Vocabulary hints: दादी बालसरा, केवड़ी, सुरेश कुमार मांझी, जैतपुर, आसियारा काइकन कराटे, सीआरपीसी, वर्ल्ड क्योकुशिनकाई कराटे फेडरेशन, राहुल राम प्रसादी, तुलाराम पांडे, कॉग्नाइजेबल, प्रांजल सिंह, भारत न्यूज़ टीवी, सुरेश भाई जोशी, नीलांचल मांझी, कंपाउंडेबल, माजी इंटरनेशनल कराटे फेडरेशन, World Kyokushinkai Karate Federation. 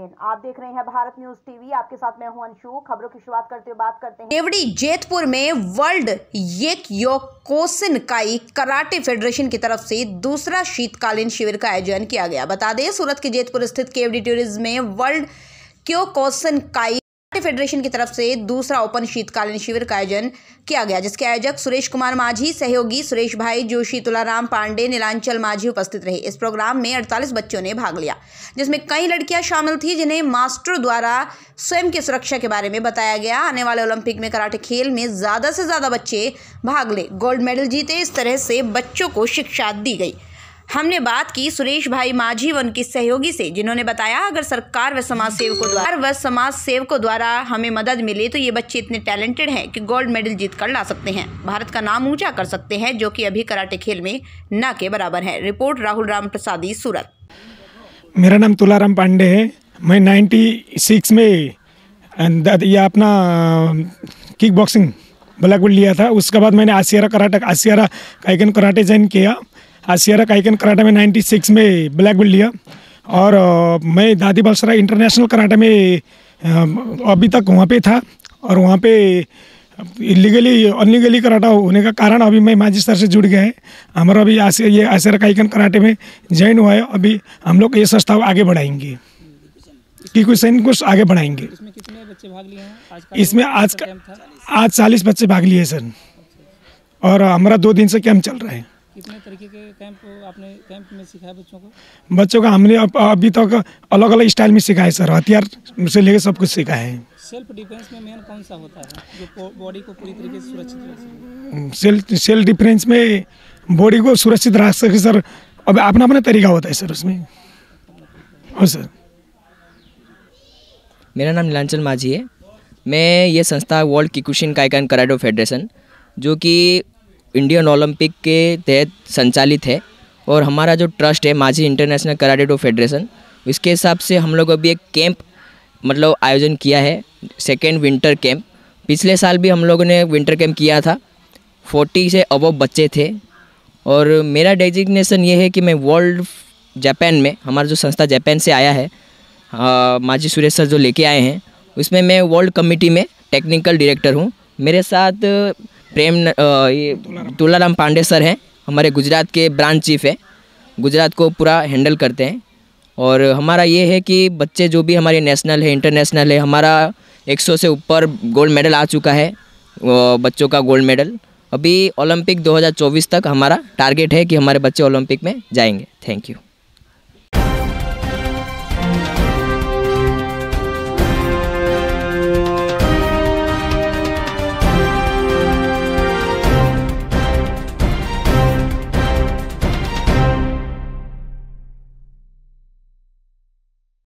आप देख रहे हैं भारत न्यूज़ टीवी, आपके साथ मैं हूं अंशु। खबरों की शुरुआत करते हुए बात करते हैं केवड़ी जैतपुर में वर्ल्ड क्योकुशिनकाई कराटे फेडरेशन की तरफ से दूसरा शीतकालीन शिविर का आयोजन किया गया। बता दें, सूरत के जैतपुर स्थित केवड़ी टूरिज्म में वर्ल्ड क्योकुशिनकाई फेडरेशन की तरफ से दूसरा ओपन शीतकालीन शिविर का आयोजन किया गया, जिसके आयोजक सुरेश कुमार मांझी, सहयोगी सुरेश भाई जोशी, तुलाराम पांडे, नीलांचल मांझी उपस्थित रहे। इस प्रोग्राम में 48 बच्चों ने भाग लिया, जिसमें कई लड़कियां शामिल थीं, जिन्हें मास्टर द्वारा स्वयं की सुरक्षा के बारे में बताया गया। आने वाले ओलंपिक में कराटे खेल में ज्यादा से ज्यादा बच्चे भाग ले, गोल्ड मेडल जीते, इस तरह से बच्चों को शिक्षा दी गई। हमने बात की सुरेश भाई मांझी व उनकी सहयोगी से, जिन्होंने बताया अगर सरकार व समाज सेवकों द्वारा हमें मदद मिले तो ये बच्चे इतने टैलेंटेड हैं कि गोल्ड मेडल जीत कर ला सकते हैं, भारत का नाम ऊंचा कर सकते हैं, जो कि अभी कराटे खेल में ना के बराबर है। रिपोर्ट राहुल राम प्रसादी, सूरत। मेरा नाम तुलाराम पांडे है। मैं 96 में अपना किक बॉक्सिंग ब्लैक बेल्ट लिया था। उसके बाद मैंने आसियारा काइकन कराटे ज्वाइन किया। आसियारा काइकन कराटे में 96 में ब्लैक बेल्ट लिया और मैं दादी बालसरा इंटरनेशनल कराटे में अभी तक वहाँ पे था और वहाँ पे अनलीगली कराटा होने का कारण अभी मैं माजी सर से जुड़ गया है। हमारा अभी आसियारा काइकन कराटे में ज्वाइन हुआ है। अभी हम लोग ये संस्था आगे बढ़ाएंगे, क्योकुशिन को आगे बढ़ाएंगे। इसमें आज 40 बच्चे भाग लिए सर, और हमारा 2 दिन से कैंप चल रहा है। कितने तरीके के कैंप आपने कैंप में सिखाया बच्चों को? बच्चों का हमने अभी तक अलग अलग स्टाइल में सिखाया सर, हथियार से लेकर सब कुछ सिखाया है। सेल्फ डिफेंस में मेन कौन सा होता है जो बॉडी को पूरी तरीके से सुरक्षित? सेल्फ डिफेंस में बॉडी को सुरक्षित रख सके सर, अब अपना अपना तरीका होता है सर उसमें। और सर मेरा नाम नीलांचल मांझी है। मैं ये संस्था वर्ल्ड क्योकुशिनकाई कराटे फेडरेशन, जो कि इंडियन ओलंपिक के तहत संचालित है, और हमारा जो ट्रस्ट है माजी इंटरनेशनल कराटे फेडरेशन, उसके हिसाब से हम लोग अभी एक कैंप आयोजन किया है, सेकेंड विंटर कैंप। पिछले साल भी हम लोगों ने विंटर कैंप किया था, 40 से अबव बच्चे थे। और मेरा डेजिग्नेशन ये है कि मैं वर्ल्ड जापान में, हमारा जो संस्था जापान से आया है, माजी सुरेश सर जो लेके आए हैं, उसमें मैं वर्ल्ड कमेटी में टेक्निकल डायरेक्टर हूँ। मेरे साथ तुलाराम पांडे सर हैं, हमारे गुजरात के ब्रांच चीफ है, गुजरात को पूरा हैंडल करते हैं। और हमारा ये है कि बच्चे जो भी हमारे नेशनल है, इंटरनेशनल है, हमारा 100 से ऊपर गोल्ड मेडल आ चुका है, बच्चों का गोल्ड मेडल। अभी ओलंपिक 2024 तक हमारा टारगेट है कि हमारे बच्चे ओलंपिक में जाएंगे। Thank you.